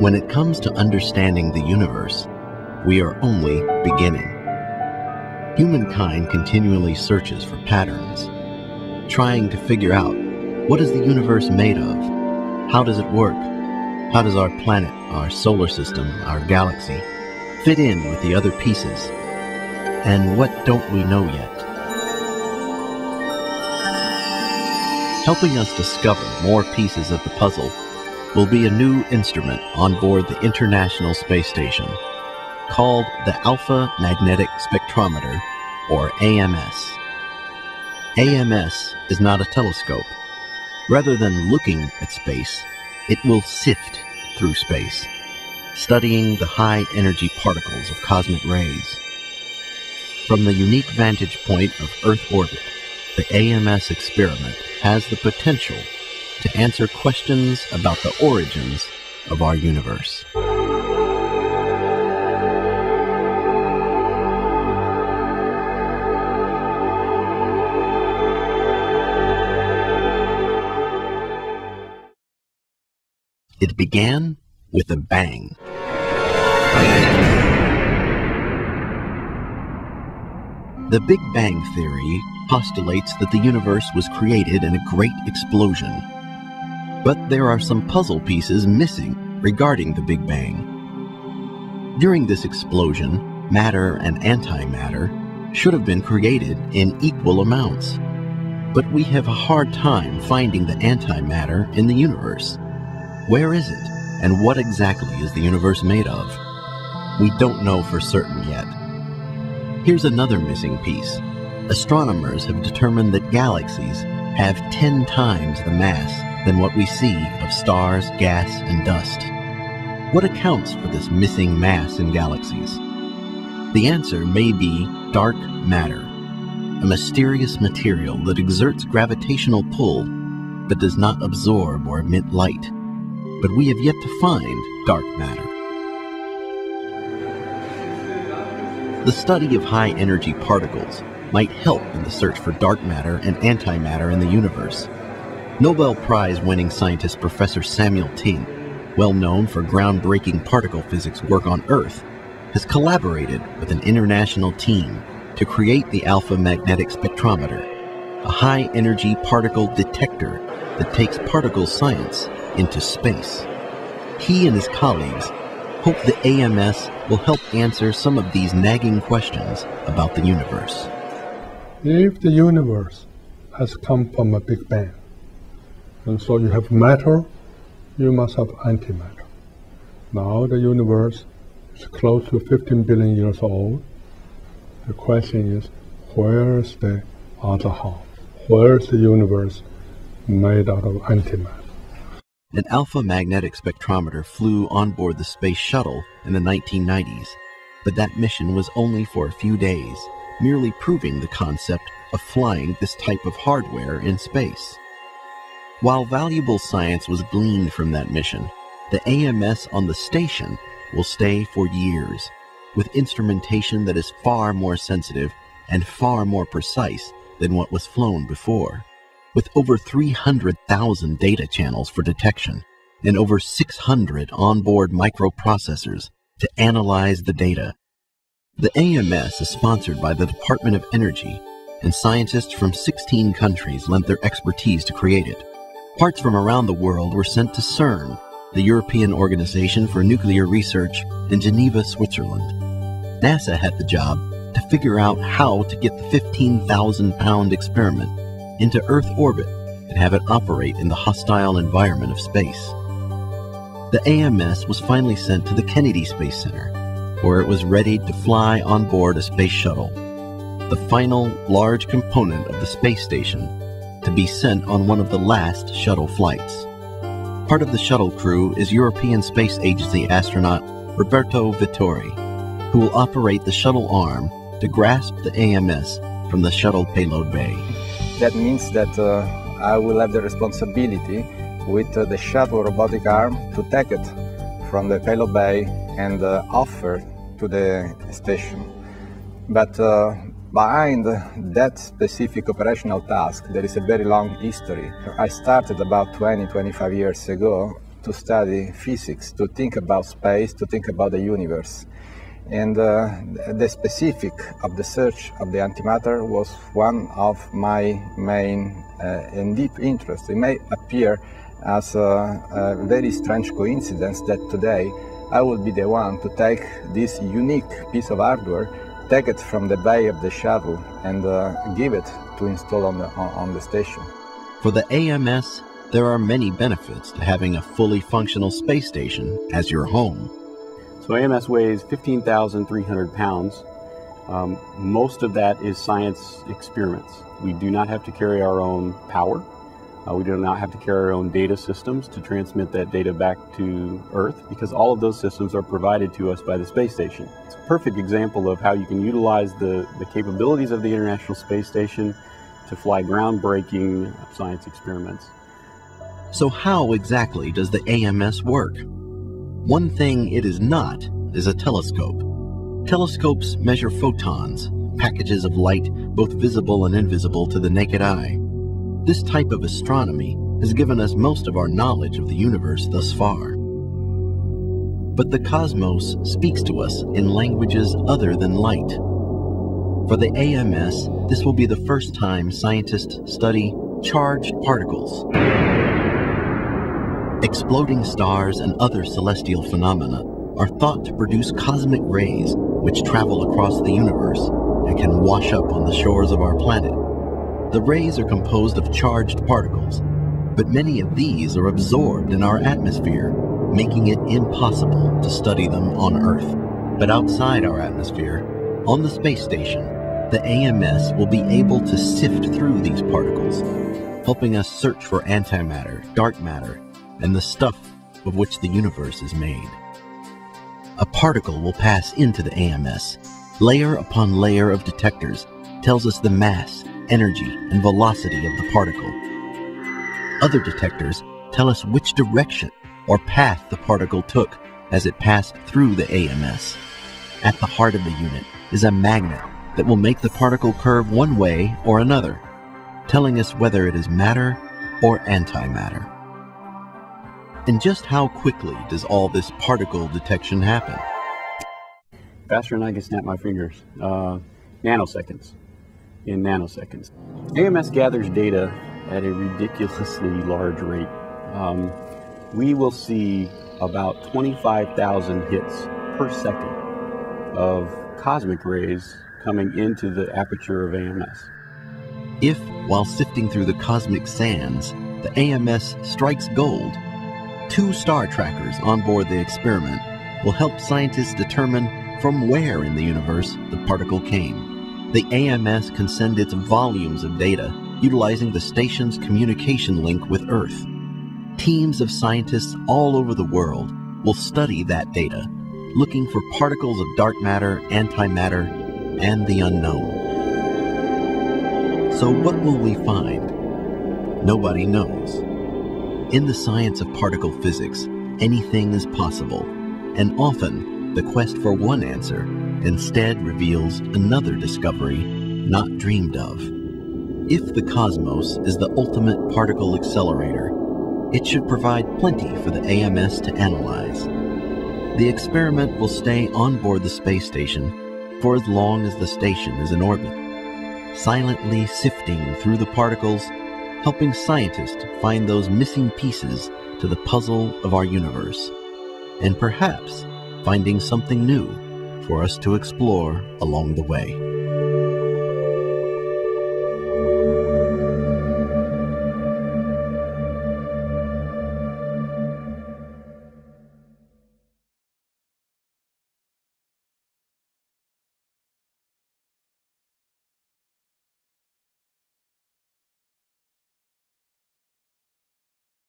When it comes to understanding the universe, we are only beginning. Humankind continually searches for patterns, trying to figure out, what is the universe made of? How does it work? How does our planet, our solar system, our galaxy, fit in with the other pieces? And what don't we know yet? Helping us discover more pieces of the puzzle will be a new instrument on board the International Space Station, called the Alpha Magnetic Spectrometer, or AMS. AMS is not a telescope. Rather than looking at space, it will sift through space, studying the high-energy particles of cosmic rays. From the unique vantage point of Earth orbit, the AMS experiment has the potential to answer questions about the origins of our universe. It began with a bang. The Big Bang Theory postulates that the universe was created in a great explosion. But there are some puzzle pieces missing regarding the Big Bang. During this explosion, matter and antimatter should have been created in equal amounts. But we have a hard time finding the antimatter in the universe. Where is it, and what exactly is the universe made of? We don't know for certain yet. Here's another missing piece. Astronomers have determined that galaxies have 10 times the mass than what we see of stars, gas, and dust. What accounts for this missing mass in galaxies? The answer may be dark matter, a mysterious material that exerts gravitational pull but does not absorb or emit light. But we have yet to find dark matter. The study of high-energy particles might help in the search for dark matter and antimatter in the universe. Nobel Prize-winning scientist Professor Samuel Ting, well known for groundbreaking particle physics work on Earth, has collaborated with an international team to create the Alpha Magnetic Spectrometer, a high-energy particle detector that takes particle science into space. He and his colleagues hope the AMS will help answer some of these nagging questions about the universe. If the universe has come from a Big Bang, and so you have matter, you must have antimatter. Now the universe is close to 15 billion years old. The question is, where is the other half? Where is the universe made out of antimatter? An alpha magnetic spectrometer flew on board the space shuttle in the 1990s, but that mission was only for a few days, merely proving the concept of flying this type of hardware in space. While valuable science was gleaned from that mission, the AMS on the station will stay for years, with instrumentation that is far more sensitive and far more precise than what was flown before, with over 300,000 data channels for detection and over 600 onboard microprocessors to analyze the data. The AMS is sponsored by the Department of Energy, and scientists from 16 countries lent their expertise to create it. Parts from around the world were sent to CERN, the European Organization for Nuclear Research, in Geneva, Switzerland. NASA had the job to figure out how to get the 15,000-pound experiment into Earth orbit and have it operate in the hostile environment of space. The AMS was finally sent to the Kennedy Space Center, where it was readied to fly on board a space shuttle, the final large component of the space station to be sent on one of the last shuttle flights. Part of the shuttle crew is European Space Agency astronaut Roberto Vittori, who will operate the shuttle arm to grasp the AMS from the shuttle payload bay. That means that I will have the responsibility with the shuttle robotic arm to take it from the payload bay and offer to the station. But behind that specific operational task, there is a very long history. I started about 20-25 years ago to study physics, to think about space, to think about the universe. And the specific of the search of the antimatter was one of my main and deep interests. It may appear as a very strange coincidence that today I will be the one to take this unique piece of hardware, take it from the bay of the shuttle and give it to install on the station. For the AMS, there are many benefits to having a fully functional space station as your home. So AMS weighs 15,300 pounds. Most of that is science experiments. We do not have to carry our own power. We do not have to carry our own data systems to transmit that data back to Earth, because all of those systems are provided to us by the space station. It's a perfect example of how you can utilize the capabilities of the International Space Station to fly groundbreaking science experiments. So how exactly does the AMS work? One thing it is not is a telescope. Telescopes measure photons, packages of light, both visible and invisible to the naked eye. This type of astronomy has given us most of our knowledge of the universe thus far. But the cosmos speaks to us in languages other than light. For the AMS, this will be the first time scientists study charged particles, exploding stars and other celestial phenomena are thought to produce cosmic rays which travel across the universe and can wash up on the shores of our planet. The rays are composed of charged particles, but many of these are absorbed in our atmosphere, making it impossible to study them on Earth. But outside our atmosphere, on the space station, the AMS will be able to sift through these particles, helping us search for antimatter, dark matter, and the stuff of which the universe is made. A particle will pass into the AMS. Layer upon layer of detectors tells us the mass, energy, and velocity of the particle. Other detectors tell us which direction or path the particle took as it passed through the AMS. At the heart of the unit is a magnet that will make the particle curve one way or another, telling us whether it is matter or antimatter. And just how quickly does all this particle detection happen? Faster than I can snap my fingers. Nanoseconds. In nanoseconds. AMS gathers data at a ridiculously large rate. We will see about 25,000 hits per second of cosmic rays coming into the aperture of AMS. If, while sifting through the cosmic sands, the AMS strikes gold, two star trackers on board the experiment will help scientists determine from where in the universe the particle came. The AMS can send its volumes of data utilizing the station's communication link with Earth. Teams of scientists all over the world will study that data, looking for particles of dark matter, antimatter, and the unknown. So what will we find? Nobody knows. In the science of particle physics, anything is possible, and often the quest for one answer instead reveals another discovery not dreamed of. If the cosmos is the ultimate particle accelerator, it should provide plenty for the AMS to analyze. The experiment will stay on board the space station for as long as the station is in orbit, silently sifting through the particles, helping scientists find those missing pieces to the puzzle of our universe, and perhaps finding something new for us to explore along the way.